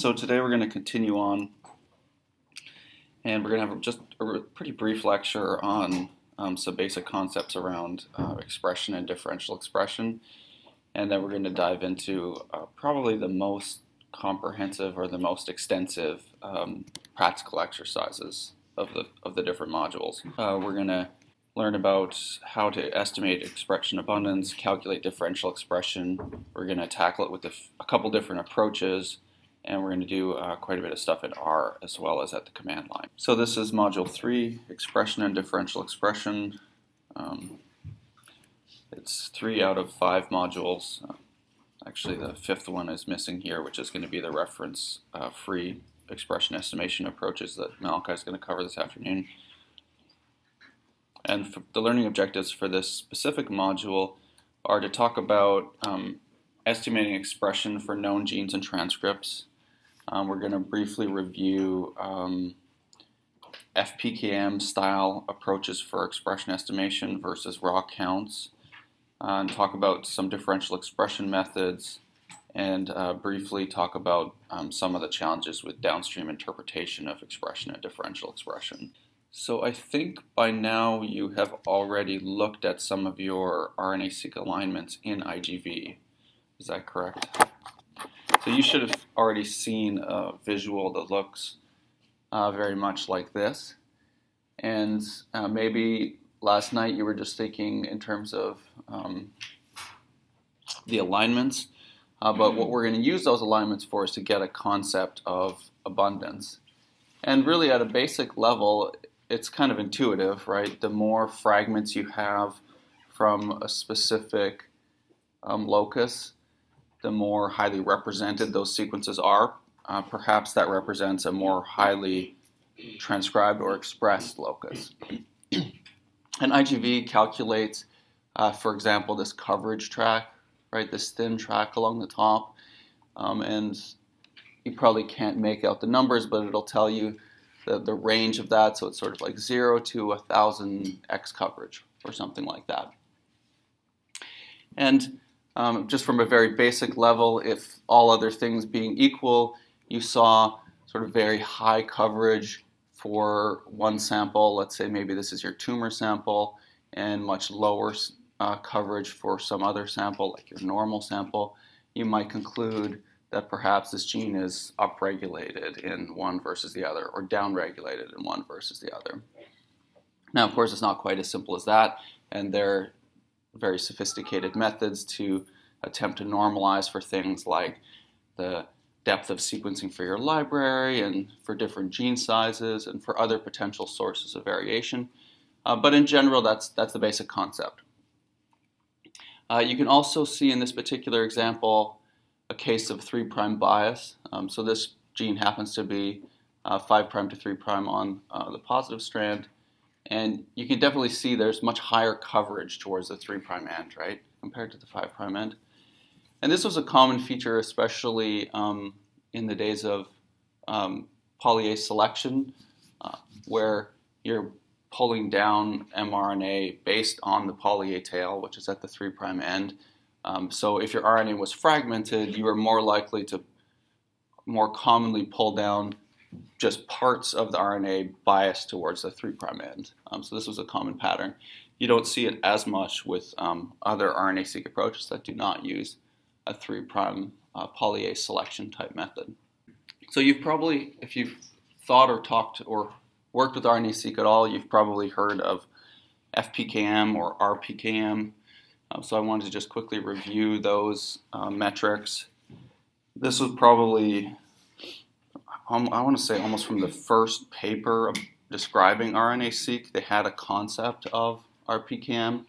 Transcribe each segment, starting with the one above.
So today we're going to continue on, and we're going to have just a pretty brief lecture on some basic concepts around expression and differential expression, and then we're going to dive into probably the most comprehensive or the most extensive practical exercises of the different modules. We're going to learn about how to estimate expression abundance, calculate differential expression. We're going to tackle it with a couple different approaches, and we're going to do quite a bit of stuff in R as well as at the command line. So this is Module 3, Expression and Differential Expression. It's 3 out of 5 modules. Actually, the 5th one is missing here, which is going to be the reference-free expression estimation approaches that Malachi is going to cover this afternoon. And the learning objectives for this specific module are to talk about estimating expression for known genes and transcripts. We're going to briefly review FPKM style approaches for expression estimation versus raw counts, and talk about some differential expression methods, and briefly talk about some of the challenges with downstream interpretation of expression and differential expression. So I think by now you have already looked at some of your RNA-seq alignments in IGV. Is that correct? So you should have already seen a visual that looks very much like this. And maybe last night you were just thinking in terms of the alignments. But what we're going to use those alignments for is to get a concept of abundance. And really at a basic level, it's kind of intuitive, right? The more fragments you have from a specific locus, the more highly represented those sequences are. Perhaps that represents a more highly transcribed or expressed locus. And IGV calculates, for example, this coverage track, right? This thin track along the top. And you probably can't make out the numbers, but it'll tell you the range of that. So it's sort of like 0 to 1,000x coverage or something like that. And just from a very basic level, if all other things being equal, you saw sort of very high coverage for one sample, let's say maybe this is your tumor sample, and much lower coverage for some other sample, like your normal sample, you might conclude that perhaps this gene is upregulated in one versus the other, or downregulated in one versus the other. Now, of course, it's not quite as simple as that, and there very sophisticated methods to attempt to normalize for things like the depth of sequencing for your library and for different gene sizes and for other potential sources of variation. But in general, that's the basic concept. You can also see in this particular example a case of 3' bias. So this gene happens to be 5' to 3' on the positive strand. And you can definitely see there's much higher coverage towards the 3' end, right, compared to the 5' end. And this was a common feature, especially in the days of poly-A selection, where you're pulling down mRNA based on the poly-A tail, which is at the 3' end. So if your RNA was fragmented, you were more likely to more commonly pull down just parts of the RNA biased towards the 3' end. So this was a common pattern. You don't see it as much with other RNA-seq approaches that do not use a 3' poly-A selection type method. So you've probably, if you've thought or talked or worked with RNA-seq at all, you've probably heard of FPKM or RPKM. So I wanted to just quickly review those metrics. This was probably, I want to say almost from the first paper describing RNA-seq, they had a concept of RPKM.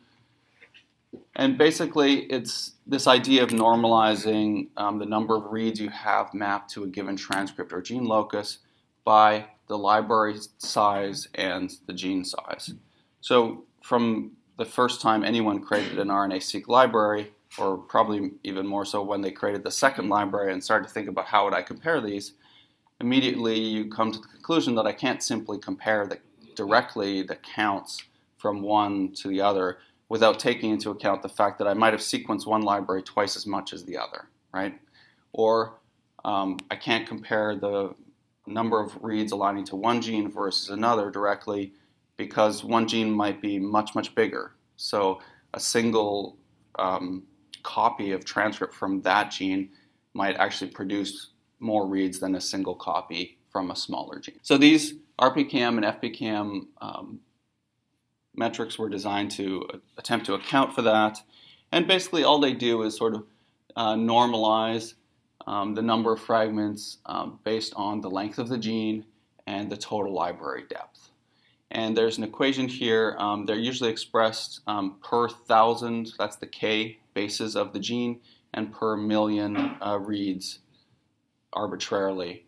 And basically, it's this idea of normalizing the number of reads you have mapped to a given transcript or gene locus by the library size and the gene size. So from the first time anyone created an RNA-seq library, or probably even more so when they created the second library and started to think about how would I compare these, immediately you come to the conclusion that I can't simply compare directly the counts from one to the other without taking into account the fact that I might have sequenced one library twice as much as the other, right? Or I can't compare the number of reads aligning to one gene versus another directly, because one gene might be much, much bigger. So a single copy of transcript from that gene might actually produce more reads than a single copy from a smaller gene. So these RPKM and FPKM metrics were designed to attempt to account for that. And basically all they do is sort of normalize the number of fragments based on the length of the gene and the total library depth. And there's an equation here. They're usually expressed per thousand, that's the K bases of the gene, and per million reads arbitrarily.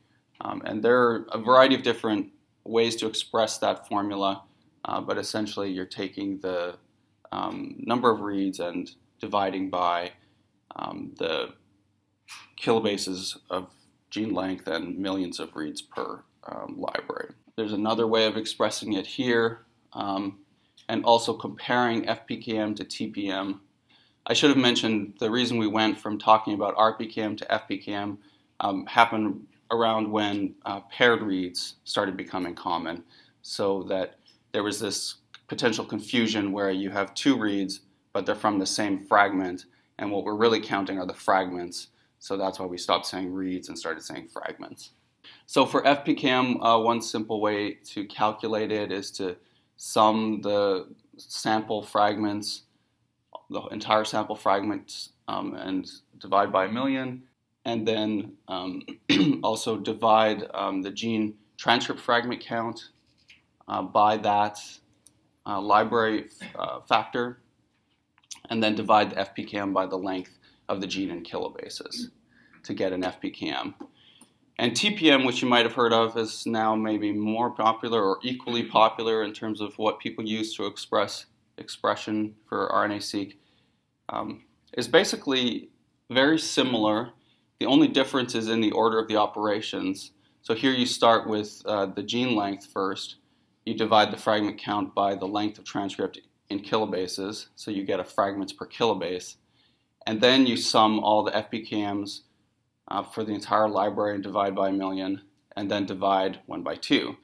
And there are a variety of different ways to express that formula, but essentially you're taking the number of reads and dividing by the kilobases of gene length and millions of reads per library. There's another way of expressing it here, and also comparing FPKM to TPM. I should have mentioned the reason we went from talking about RPKM to FPKM happened around when paired reads started becoming common, so that there was this potential confusion where you have two reads, but they're from the same fragment, and what we're really counting are the fragments, so that's why we stopped saying reads and started saying fragments. So for FPKM, one simple way to calculate it is to sum the sample fragments, the entire sample fragment, and divide by a million, and then also divide the gene transcript fragment count by that library factor, and then divide the FPKM by the length of the gene in kilobases to get an FPKM. And TPM, which you might have heard of, is now maybe more popular or equally popular in terms of what people use to express expression for RNA-seq. Is basically very similar. The only difference is in the order of the operations. So here you start with the gene length first. You divide the fragment count by the length of transcript in kilobases, so you get a fragments per kilobase. And then you sum all the FPKMs for the entire library and divide by a million, and then divide 1 by 2.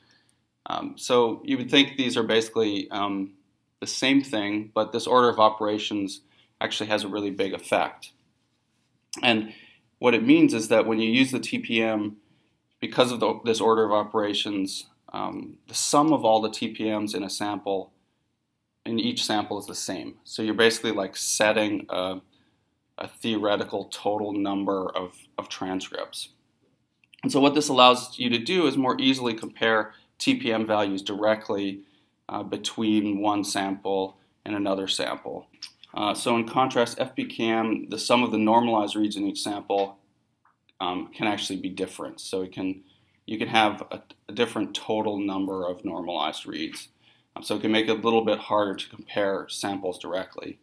So you would think these are basically the same thing, but this order of operations actually has a really big effect. And what it means is that when you use the TPM, because of this order of operations, the sum of all the TPMs in a sample, in each sample, is the same. So you're basically like setting a theoretical total number of transcripts. And so what this allows you to do is more easily compare TPM values directly between one sample and another sample. So in contrast, FPKM, the sum of the normalized reads in each sample can actually be different. So it can, you can have a different total number of normalized reads. So it can make it a little bit harder to compare samples directly.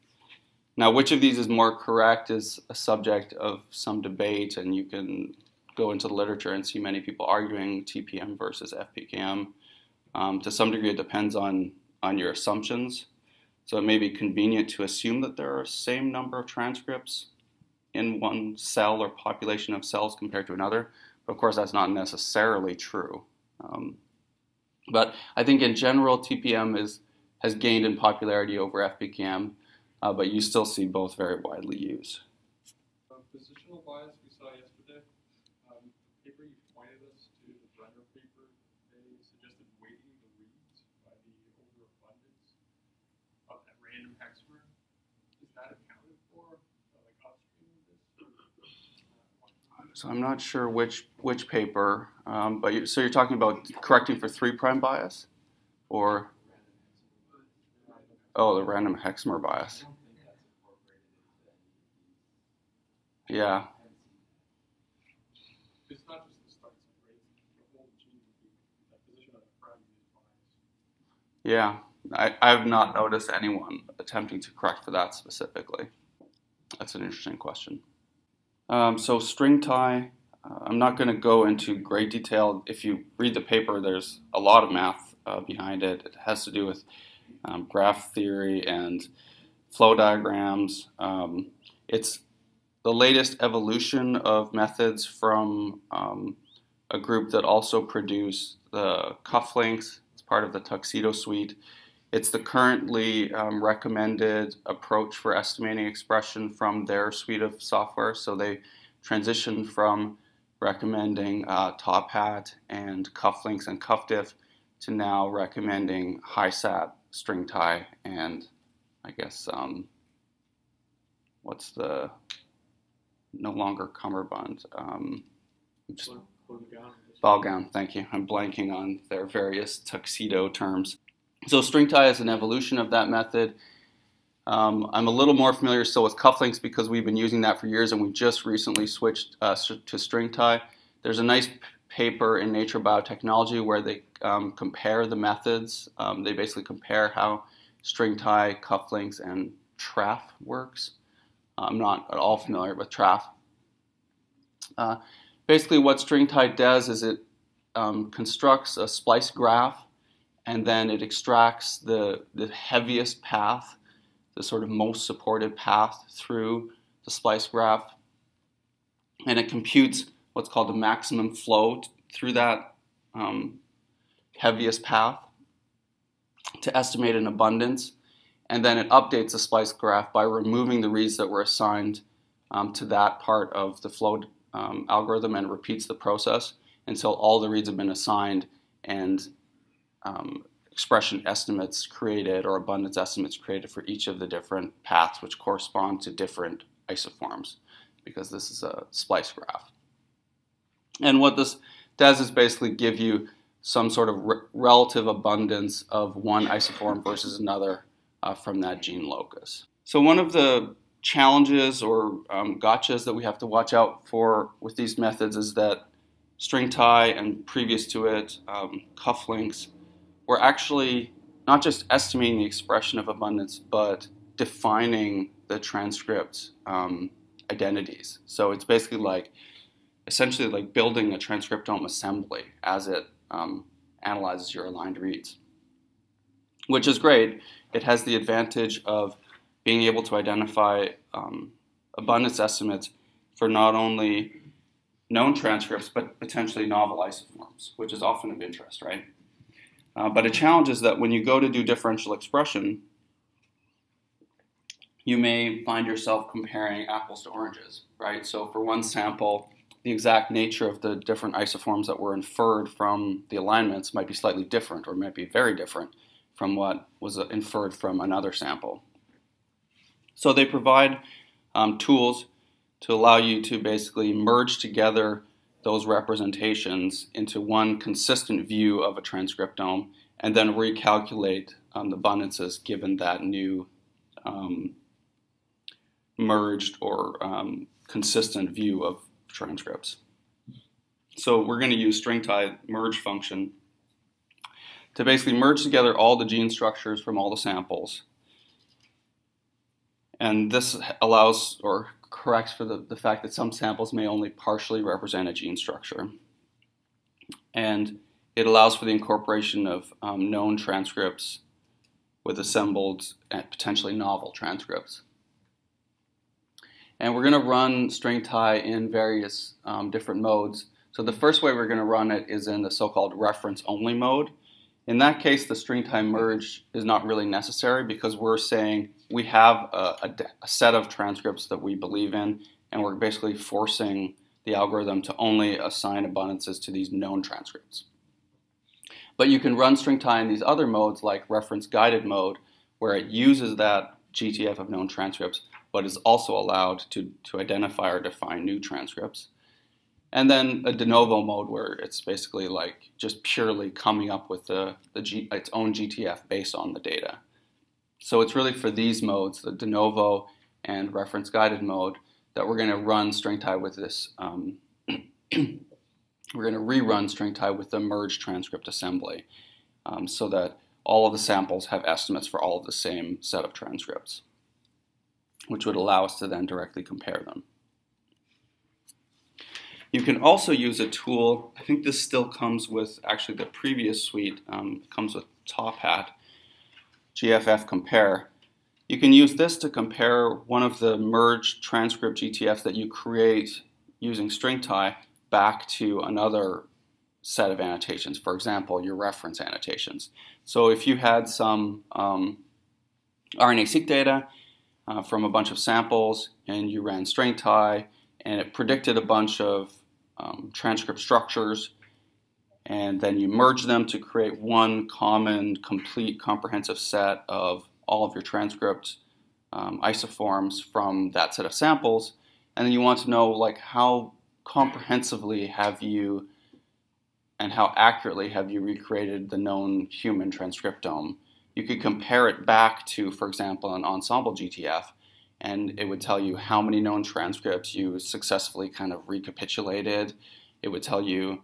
Now, which of these is more correct is a subject of some debate, and you can go into the literature and see many people arguing TPM versus FPKM. To some degree, it depends on your assumptions. So it may be convenient to assume that there are the same number of transcripts in one cell or population of cells compared to another. But of course, that's not necessarily true. But I think in general, TPM has gained in popularity over FPKM. But you still see both very widely used. Positional bias we saw yesterday. The paper you pointed us to, the Brenner paper, they suggested weighting the reads by the overabundance of that random hexamer. Is that accounted for, like upstream of this? So I'm not sure which paper, but so you're talking about correcting for 3' bias, or? Oh, the random hexamer bias. Yeah. It's not just the starts and rates, the whole gene would be that position of the fragment bias. Yeah, I have not noticed anyone attempting to correct for that specifically. That's an interesting question. So StringTie, I'm not going to go into great detail. If you read the paper, there's a lot of math behind it. It has to do with graph theory and flow diagrams. It's the latest evolution of methods from a group that also produced the CuffLinks. It's part of the Tuxedo Suite. It's the currently recommended approach for estimating expression from their suite of software. So they transitioned from recommending Top Hat and CuffLinks and CuffDiff to now recommending HiSat, StringTie, and I guess what's the no longer cummerbund? Ballgown, thank you. I'm blanking on their various tuxedo terms. So StringTie is an evolution of that method. I'm a little more familiar still with CuffLinks because we've been using that for years, and we just recently switched to StringTie. There's a nice paper in Nature Biotechnology where they compare the methods. They basically compare how StringTie, CuffLinks, and TRAF works. I'm not at all familiar with TRAF. Basically what StringTie does is it constructs a splice graph, and then it extracts the heaviest path, the sort of most supported path through the splice graph, and it computes what's called the maximum flow through that heaviest path to estimate an abundance, and then it updates the splice graph by removing the reads that were assigned to that part of the flow algorithm, and repeats the process until all the reads have been assigned and expression estimates created or abundance estimates created for each of the different paths, which correspond to different isoforms, because this is a splice graph. And what this does is basically give you some sort of relative abundance of one isoform versus another from that gene locus. So one of the challenges or gotchas that we have to watch out for with these methods is that StringTie and previous to it, CuffLinks, we're actually not just estimating the expression of abundance, but defining the transcript identities. So it's basically like, essentially like building a transcriptome assembly as it analyzes your aligned reads, which is great. It has the advantage of being able to identify abundance estimates for not only known transcripts, but potentially novel isoforms, which is often of interest, right? But a challenge is that when you go to do differential expression, you may find yourself comparing apples to oranges, right? So for one sample, the exact nature of the different isoforms that were inferred from the alignments might be slightly different, or might be very different from what was inferred from another sample. So they provide tools to allow you to basically merge together those representations into one consistent view of a transcriptome, and then recalculate the abundances given that new merged or consistent view of transcripts. So we're going to use StringTie merge function to basically merge together all the gene structures from all the samples. And this allows, or corrects for the fact that some samples may only partially represent a gene structure. And it allows for the incorporation of known transcripts with assembled and potentially novel transcripts. And we're going to run StringTie in various different modes. So the first way we're going to run it is in the so-called reference-only mode. In that case, the StringTie merge is not really necessary, because we're saying we have a set of transcripts that we believe in, and we're basically forcing the algorithm to only assign abundances to these known transcripts. But you can run StringTie in these other modes, like reference-guided mode, where it uses that GTF of known transcripts, but is also allowed to identify or define new transcripts. And then a de novo mode, where it's basically like just purely coming up with its own GTF based on the data. So it's really for these modes, the de novo and reference guided mode, that we're going to run StringTie with this. We're going to rerun StringTie with the merge transcript assembly so that all of the samples have estimates for all of the same set of transcripts, which would allow us to then directly compare them. You can also use a tool, I think this still comes with actually the previous suite, comes with Top Hat, GFF Compare, You can use this to compare one of the merged transcript GTFs that you create using StringTie back to another set of annotations, for example, your reference annotations. So if you had some RNA-seq data from a bunch of samples and you ran StringTie and it predicted a bunch of transcript structures, and then you merge them to create one common, complete, comprehensive set of all of your transcript isoforms from that set of samples, and then you want to know, like, how comprehensively have you and how accurately have you recreated the known human transcriptome. You could compare it back to, for example, an Ensembl GTF, and it would tell you how many known transcripts you successfully kind of recapitulated. It would tell you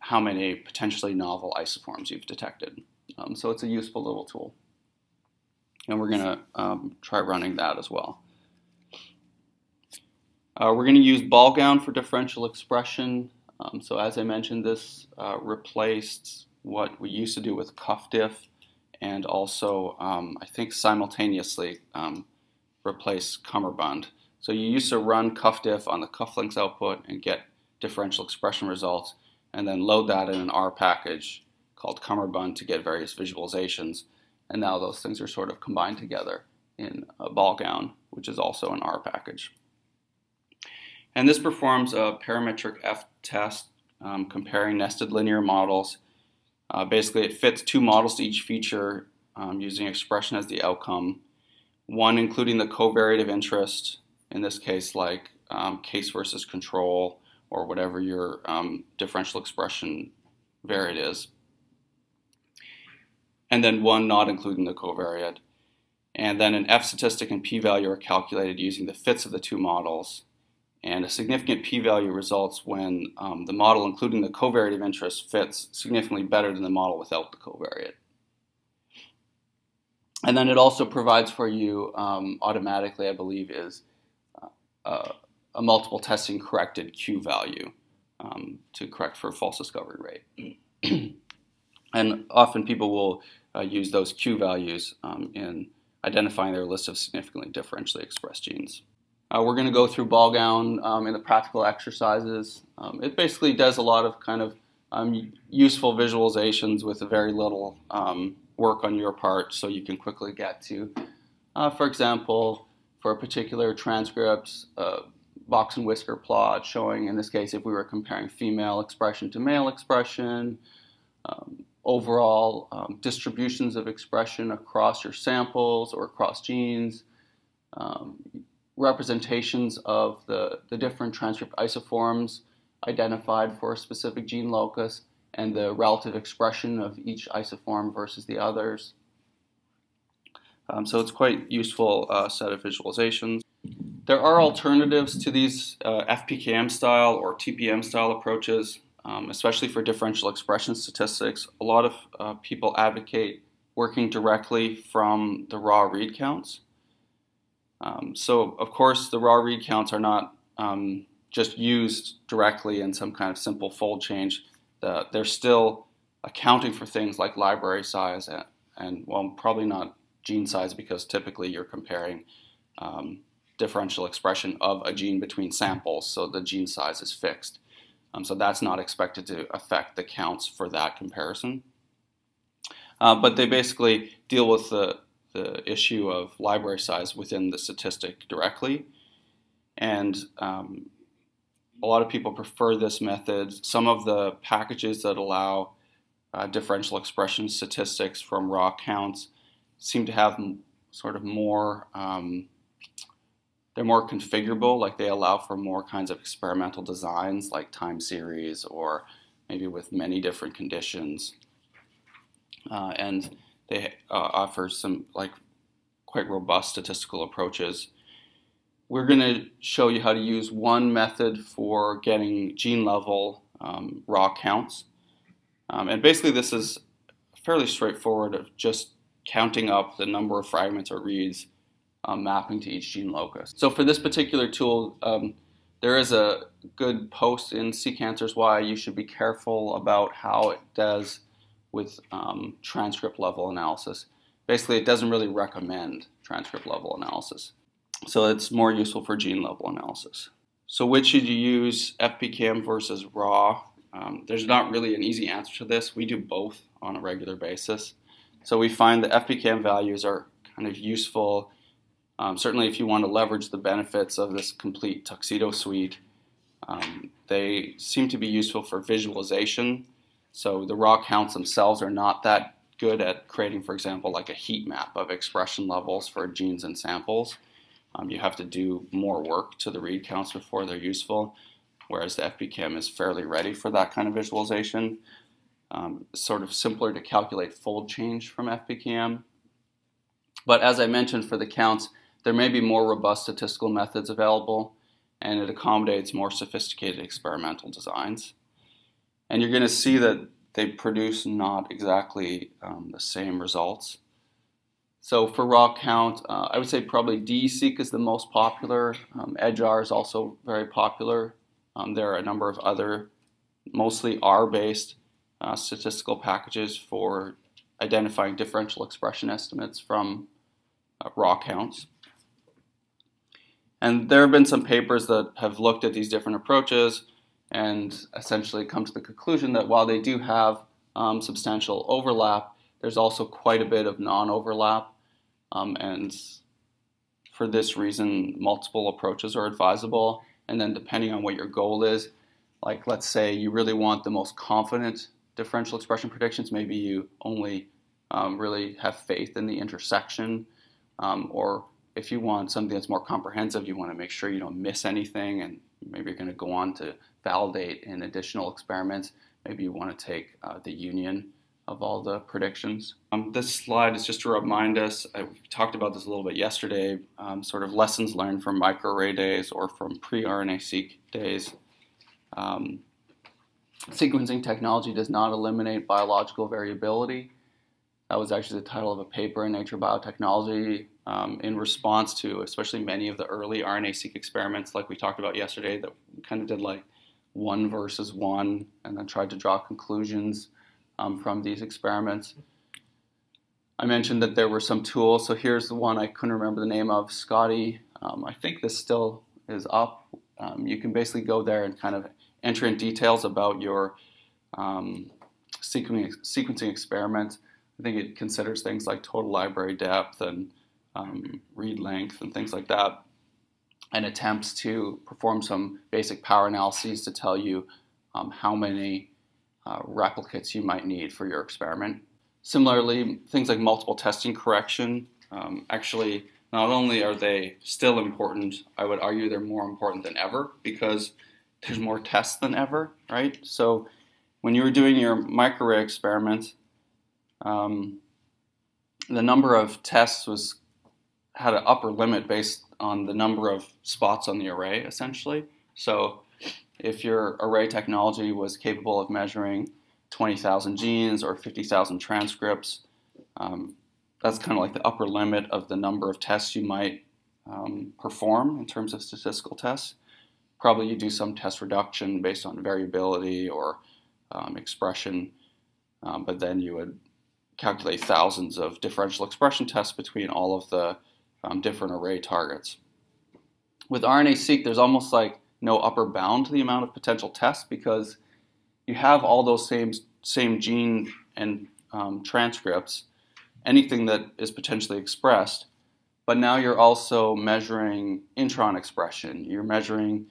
how many potentially novel isoforms you've detected. So it's a useful little tool. And we're going to try running that as well. We're going to use Ballgown for differential expression. So as I mentioned, this replaced what we used to do with CuffDiff, and also I think simultaneously replaced cummerbund. So you used to run CuffDiff on the CuffLinks output and get differential expression results, and then load that in an R package called cummerbund to get various visualizations. And now those things are sort of combined together in a Ballgown, which is also an R package. And this performs a parametric F test comparing nested linear models. Basically, it fits two models to each feature using expression as the outcome, one including the covariate of interest, in this case like case versus control or whatever your differential expression variate is, and then one not including the covariate. And then an F statistic and p-value are calculated using the fits of the two models. And a significant p-value results when the model including the covariate of interest fits significantly better than the model without the covariate. And then it also provides for you automatically, I believe, is a multiple testing corrected Q value to correct for false discovery rate. And often people will use those Q values in identifying their list of significantly differentially expressed genes. We're going to go through Ballgown in the practical exercises. It basically does a lot of kind of useful visualizations with very little work on your part, so you can quickly get to, for example, for a particular transcript, box and whisker plot showing, in this case, if we were comparing female expression to male expression, overall distributions of expression across your samples or across genes, representations of the different transcript isoforms identified for a specific gene locus, and the relative expression of each isoform versus the others. So it's quite useful set of visualizations. There are alternatives to these FPKM style or TPM style approaches, especially for differential expression statistics. A lot of people advocate working directly from the raw read counts. So of course the raw read counts are not just used directly in some kind of simple fold change. They're still accounting for things like library size and well, probably not gene size, because typically you're comparing differential expression of a gene between samples, so the gene size is fixed. So that's not expected to affect the counts for that comparison. But they basically deal with the issue of library size within the statistic directly. And a lot of people prefer this method. Some of the packages that allow differential expression statistics from raw counts seem to have sort of more they're more configurable, like they allow for more kinds of experimental designs like time series or maybe with many different conditions. And they offer some like quite robust statistical approaches. We're going to show you how to use one method for getting gene level raw counts. And basically this is fairly straightforward of just counting up the number of fragments or reads mapping to each gene locus. So for this particular tool, there is a good post in SEQanswers why you should be careful about how it does with transcript level analysis. Basically, it doesn't really recommend transcript level analysis. So it's more useful for gene level analysis. So which should you use, FPKM versus raw? There's not really an easy answer to this. We do both on a regular basis. So we find the FPKM values are kind of useful, certainly if you want to leverage the benefits of this complete Tuxedo suite. They seem to be useful for visualization. So the raw counts themselves are not that good at creating, for example, like a heat map of expression levels for genes and samples. You have to do more work to the read counts before they're useful, whereas the FPKM is fairly ready for that kind of visualization. Sort of simpler to calculate fold change from FPKM. But as I mentioned, for the counts, there may be more robust statistical methods available, and it accommodates more sophisticated experimental designs. And you're going to see that they produce not exactly the same results. So for raw count, I would say probably DESeq is the most popular. edgeR is also very popular. There are a number of other, mostly R-based statistical packages for identifying differential expression estimates from raw counts. And there have been some papers that have looked at these different approaches and essentially come to the conclusion that while they do have substantial overlap, there's also quite a bit of non-overlap, and for this reason multiple approaches are advisable. And then depending on what your goal is, like let's say you really want the most confident differential expression predictions, maybe you only really have faith in the intersection, or if you want something that's more comprehensive, you want to make sure you don't miss anything, and maybe you're going to go on to validate in additional experiments. Maybe you want to take the union of all the predictions. This slide is just to remind us, I talked about this a little bit yesterday, sort of lessons learned from microarray days or from pre-RNA-seq days. Sequencing technology does not eliminate biological variability. That was actually the title of a paper in Nature Biotechnology in response to especially many of the early RNA-seq experiments like we talked about yesterday that kind of did like one versus one and then tried to draw conclusions from these experiments. I mentioned that there were some tools, so here's the one I couldn't remember the name of, Scotty. I think this still is up. You can basically go there and kind of enter in details about your sequencing experiments. I think it considers things like total library depth and read length and things like that, and attempts to perform some basic power analyses to tell you how many replicates you might need for your experiment. Similarly, things like multiple testing correction, actually not only are they still important, I would argue they're more important than ever because there's more tests than ever, right? So when you were doing your microarray experiment, the number of tests had an upper limit based on the number of spots on the array, essentially. So if your array technology was capable of measuring 20,000 genes or 50,000 transcripts, that's kind of like the upper limit of the number of tests you might perform in terms of statistical tests. Probably you do some test reduction based on variability or expression, but then you would calculate thousands of differential expression tests between all of the different array targets. With RNA-seq, there's almost like no upper bound to the amount of potential tests because you have all those same gene and transcripts, anything that is potentially expressed, but now you're also measuring intron expression. You're measuring,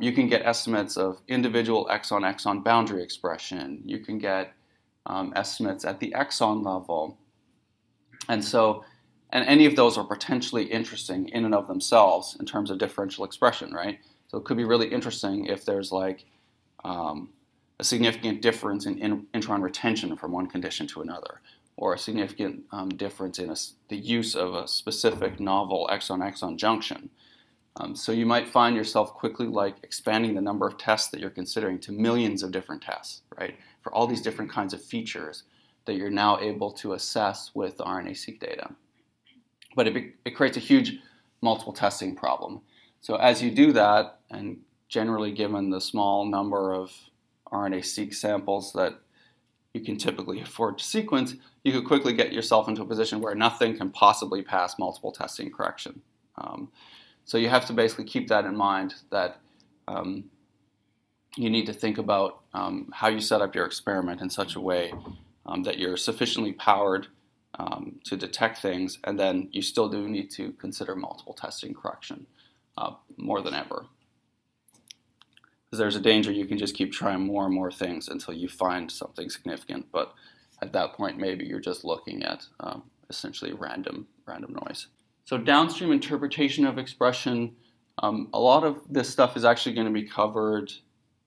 you can get estimates of individual exon-exon boundary expression. You can get estimates at the exon level. And so, and any of those are potentially interesting in and of themselves in terms of differential expression, right? So it could be really interesting if there's like a significant difference in intron retention from one condition to another, or a significant difference in the use of a specific novel exon-exon junction. So you might find yourself quickly like expanding the number of tests that you're considering to millions of different tests, right? For all these different kinds of features that you're now able to assess with RNA-seq data. But it creates a huge multiple testing problem. So as you do that, and generally given the small number of RNA-seq samples that you can typically afford to sequence, you could quickly get yourself into a position where nothing can possibly pass multiple testing correction. So you have to basically keep that in mind, that you need to think about how you set up your experiment in such a way that you're sufficiently powered to detect things, and then you still do need to consider multiple testing correction more than ever. Because there's a danger you can just keep trying more and more things until you find something significant, but at that point maybe you're just looking at essentially random noise. So downstream interpretation of expression, a lot of this stuff is actually going to be covered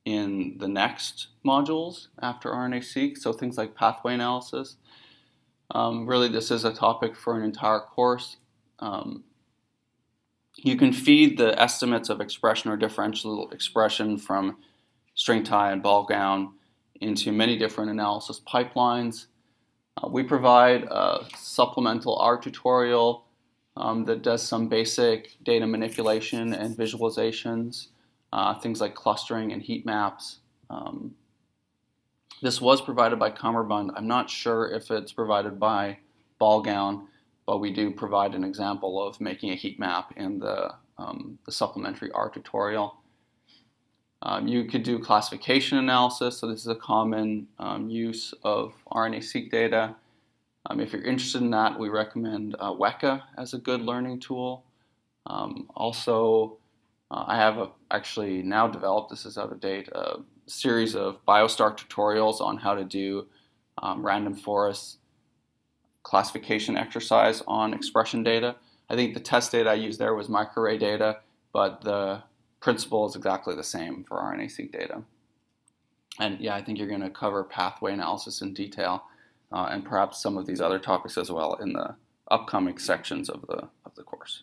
in the next modules after RNA-seq, so things like pathway analysis. Really this is a topic for an entire course. You can feed the estimates of expression or differential expression from StringTie and Ballgown into many different analysis pipelines. We provide a supplemental R tutorial that does some basic data manipulation and visualizations, things like clustering and heat maps. This was provided by Cummerbund. I'm not sure if it's provided by Ballgown, but we do provide an example of making a heat map in the supplementary R tutorial. You could do classification analysis, so this is a common use of RNA-seq data. If you're interested in that, we recommend WEKA as a good learning tool. Also, I have actually now developed, this is out of date, a series of BioStar tutorials on how to do random forest classification exercise on expression data. I think the test data I used there was microarray data, but the principle is exactly the same for RNA-seq data. And yeah, I think you're going to cover pathway analysis in detail. And perhaps some of these other topics as well in the upcoming sections of the course.